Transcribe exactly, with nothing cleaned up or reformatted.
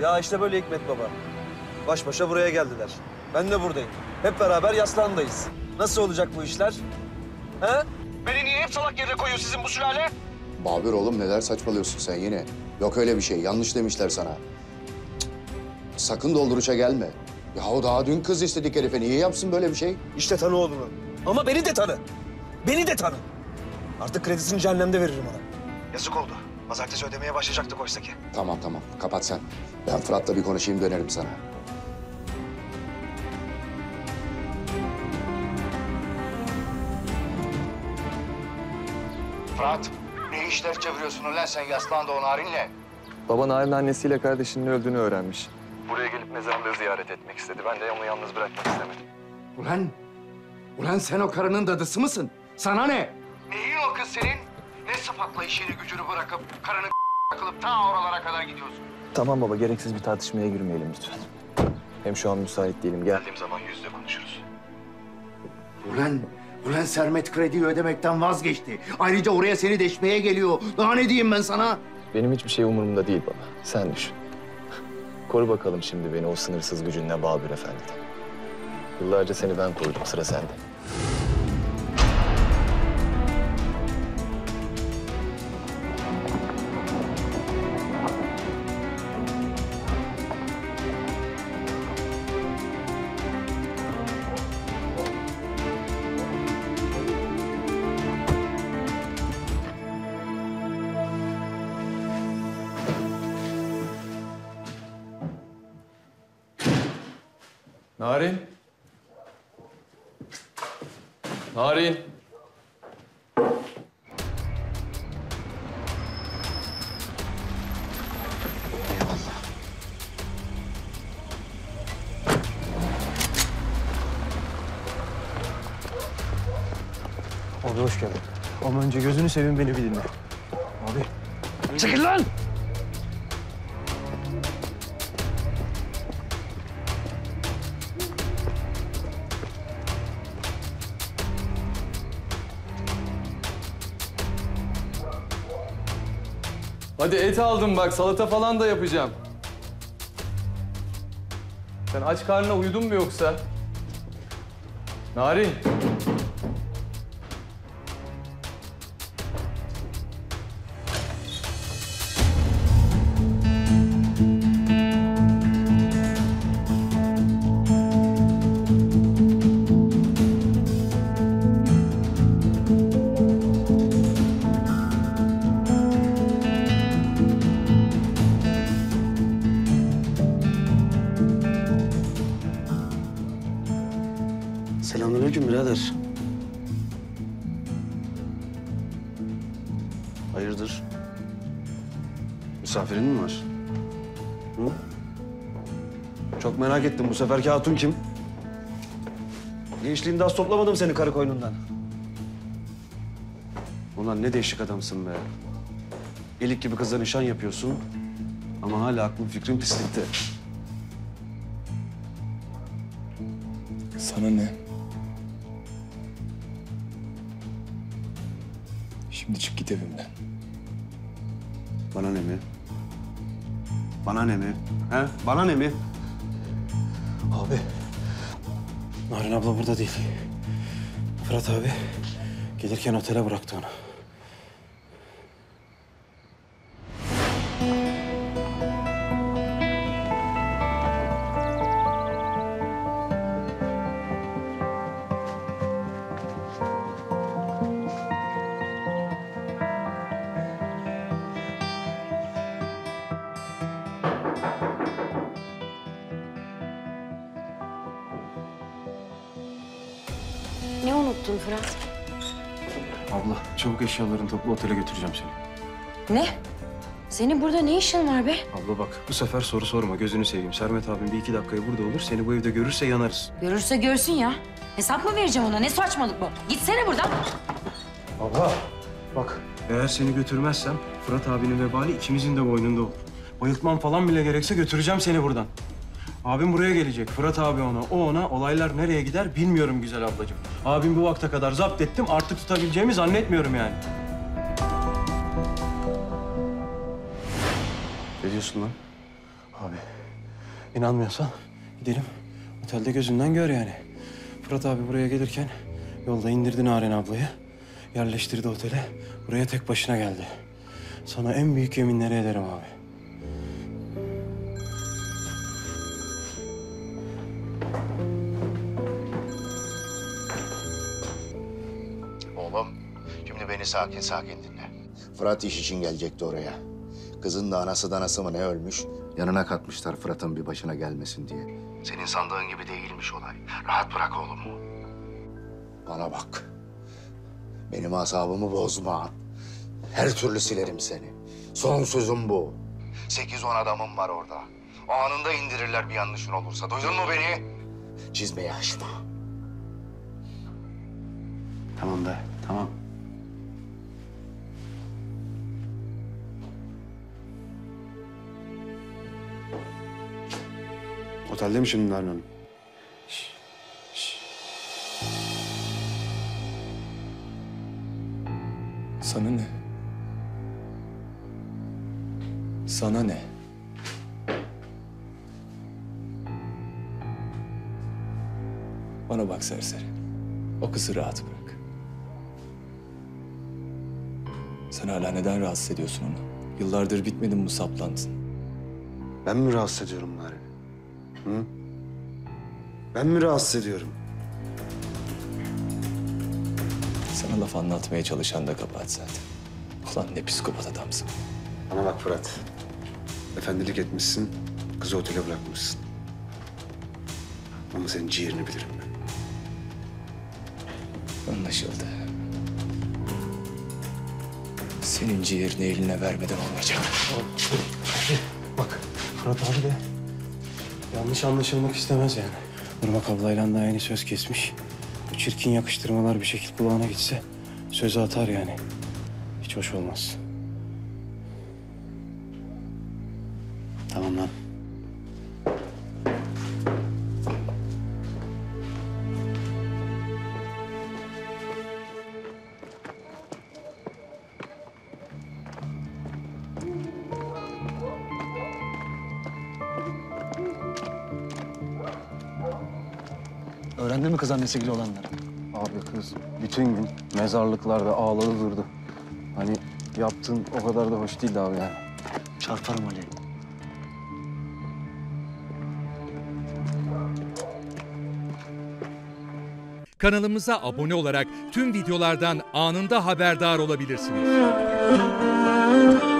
Ya işte böyle Hikmet baba. Baş başa buraya geldiler. Ben de buradayım. Hep beraber yaslandayız. Nasıl olacak bu işler? He? Beni niye hep salak yere koyuyor sizin bu sülale? Babür oğlum neler saçmalıyorsun sen yine? Yok öyle bir şey. Yanlış demişler sana. Cık. Sakın dolduruşa gelme. Ya o daha dün kız istedik herife. Niye yapsın böyle bir şey? İşte tanı oğlunu. Ama beni de tanı. Beni de tanı. Artık kredisini cehennemde veririm ona. Yazık oldu. Pazartesi ödemeye başlayacaktık oysa ki. Tamam tamam. Kapat sen. Ben Fırat'la bir konuşayım dönerim sana. Fırat, ne işler çeviriyorsun lan sen yaslandı o Narin'le? Baba Narin annesiyle kardeşinin öldüğünü öğrenmiş. Buraya gelip mezarlığı ziyaret etmek istedi. Ben de onu yalnız bırakmak istemedim. Ulan, ulan sen o karının dadısı mısın? Sana ne? Neyin o kız senin? Ne sıfatla işini gücünü bırakıp karını takılıp ta oralara kadar gidiyorsun? Tamam baba, gereksiz bir tartışmaya girmeyelim lütfen. Hem şu an müsait değilim. Gel. Geldiğim zaman yüzde konuşuruz. Ulan, ulan Sermet krediyi ödemekten vazgeçti. Ayrıca oraya seni deşmeye geliyor. Daha ne diyeyim ben sana? Benim hiçbir şey umurumda değil baba. Sen düşün. Koru bakalım şimdi beni o sınırsız gücünle Babür Efendi'den. Yıllarca seni ben korudum, sıra sende. Narin. Narin. Eyvallah. Abi hoş geldin. Ama önce gözünü seveyim beni bir dinle. Abi. Çekil lan! Hadi et aldım bak, salata falan da yapacağım. Sen aç karnına uyudun mu yoksa? Narin. Selamünaleyküm birader. Hayırdır? Misafirin mi var? Hı? Çok merak ettim, bu seferki hatun kim? Gençliğimde az toplamadım seni karı koynundan. Ulan ne değişik adamsın be. Elik gibi kıza nişan yapıyorsun ama hala aklın fikrin pislikte. Sana ne? Şimdi çık git evimden. Bana ne mi? Bana ne mi? He? Bana ne mi? Abi, Narin abla burada değil. Fırat abi gelirken otele bıraktı onu. Ne unuttun Fırat? Abla, çabuk eşyalarını topla, otele götüreceğim seni. Ne? Senin burada ne işin var be? Abla bak, bu sefer soru sorma, gözünü seveyim. Sermet abim bir iki dakikaya burada olur, seni bu evde görürse yanarız. Görürse görsün ya. Hesap mı vereceğim ona? Ne saçmalık bu? Gitsene buradan. Abla, bak. Eğer seni götürmezsem, Fırat abinin vebali ikimizin de boynunda olur. Bayıltmam falan bile gerekse götüreceğim seni buradan. Abim buraya gelecek. Fırat abi ona, o ona. Olaylar nereye gider bilmiyorum güzel ablacığım. Abim bu vakte kadar zapt ettim. Artık tutabileceğimi zannetmiyorum yani. Ne diyorsun lan? Abi inanmıyorsan gidelim. Otelde gözünden gör yani. Fırat abi buraya gelirken yolda indirdi Narin ablayı. Yerleştirdi otele. Buraya tek başına geldi. Sana en büyük yeminleri ederim abi. Oğlum, şimdi beni sakin sakin dinle. Fırat iş için gelecekti oraya. Kızın da anası danası mı ne ölmüş? Yanına katmışlar Fırat'ın bir başına gelmesin diye. Senin sandığın gibi değilmiş olay. Rahat bırak oğlumu. Bana bak. Benim asabımı bozma. Her türlü silerim seni. Son sözüm bu. Sekiz on adamım var orada. Anında indirirler bir yanlışın olursa. Duydun mu beni? Çizmeyi aşma. Tamam da, tamam. Otelde mi şimdi Narin Hanım? Şişt, şişt. Sana ne? Sana ne? Bana bak serseri. O kızı rahat bırak. Sen hala neden rahatsız ediyorsun onu? Yıllardır bitmedin mi saplantın? Ben mi rahatsız ediyorum Narin? Hı? Ben mi rahatsız ediyorum? Sana laf anlatmaya çalışan da kabahat zaten. Ulan ne psikopat adamsın. Bana bak Fırat. Efendilik etmişsin, kızı otele bırakmışsın. Ama senin ciğerini bilirim ben. Anlaşıldı. Senin ciğerini eline vermeden olmayacak. Bak, Fırat abi de yanlış anlaşılmak istemez yani. Irmak ablayla daha yeni söz kesmiş. Bu çirkin yakıştırmalar bir şekilde kulağına gitse sözü atar yani. Hiç hoş olmaz. Tamam lan. Öğrendin mi kız annesiyle olanları? Abi kız bütün gün mezarlıklarda ağladı durdu. Hani yaptığın o kadar da hoş değildi abi yani. Çarparım Ali. Kanalımıza abone olarak tüm videolardan anında haberdar olabilirsiniz.